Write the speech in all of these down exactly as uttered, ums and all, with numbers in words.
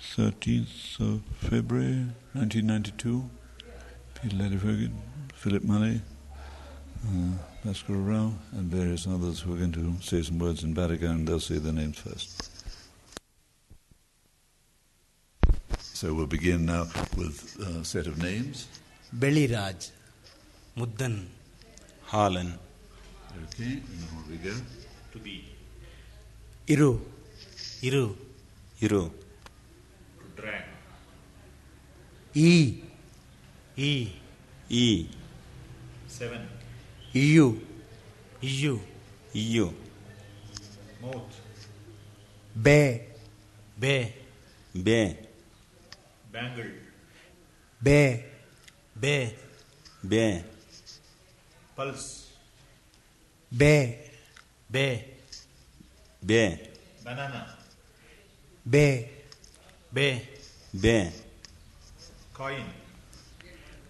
thirteenth of February nineteen ninety-two, Peter Laddifugan, Philip Mally, uh, Vasco Rao, and various others who are going to say some words in Badaga, and they'll say their names first. So we'll begin now with a set of names. Belli Raj, Muthan, Halan. Okay, now we go. To be. Iru. Iru. Iru. To drag. E. E. E. Seven. E U. E U. E U. Mouth. Be. Be. Be. Bangle. Be. Be. Be. Pulse. Be. Be. Be. Banana. Be. Be. Be. Coin.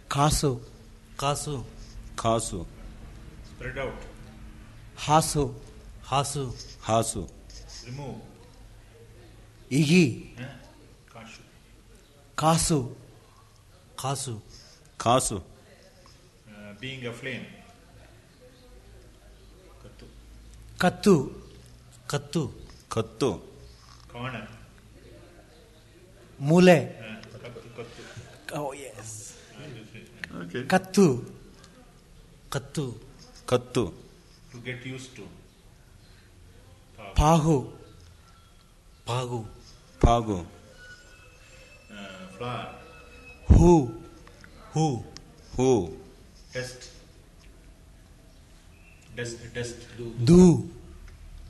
Kasu. Kasu. Kasu. Spread out. Hasu. Hasu. Hasu. Remove. Igi. Kasu. Kasu. Kasu. Kasu. Uh, being a flame. Kattu. Kattu. Kattu. Kattu. Corner. Mule. Uh, kattu, kattu. Oh, yes. Okay. Kattu. Kattu. Kattu. To get used to. Pagu. Pagu. Pagu. Uh, flower. Who. Who. Who. Test. Dust, dust, do. Do.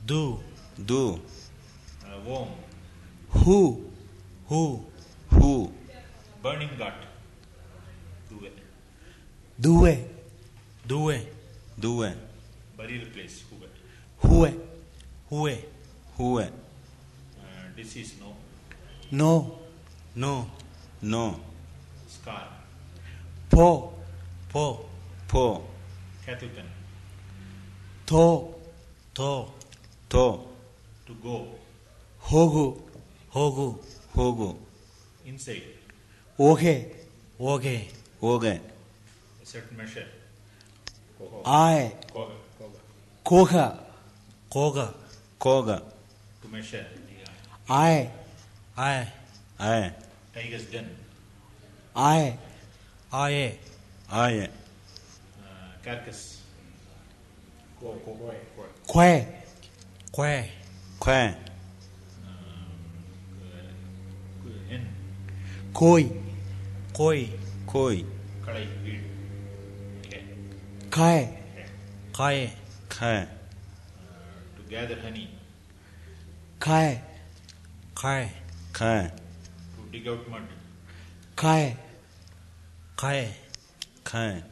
Do. Do. Uh, warm. Who. Who. Who. Burning gut. Due. Due. Due. Due. Burial place. Hue. Hue. Hue. Hue. Uh, disease, no. No. No. No. Scar. Po. Po. Po. Cattle pen. To, to, to, to go. Hogu, hogu, hogu. Inside. Okay, okay, okay. A certain measure. I. Koga. Koga. Koga. Koga. To measure. I. I. I. Tiger's den. I. I. I. Carcass. Quay. Quay. Quay. Koi. Koi. Koi. Kai. Kai. Kai. To gather honey. Kai. Kai. Kai. To dig out mud. Kai. Kai. Kai.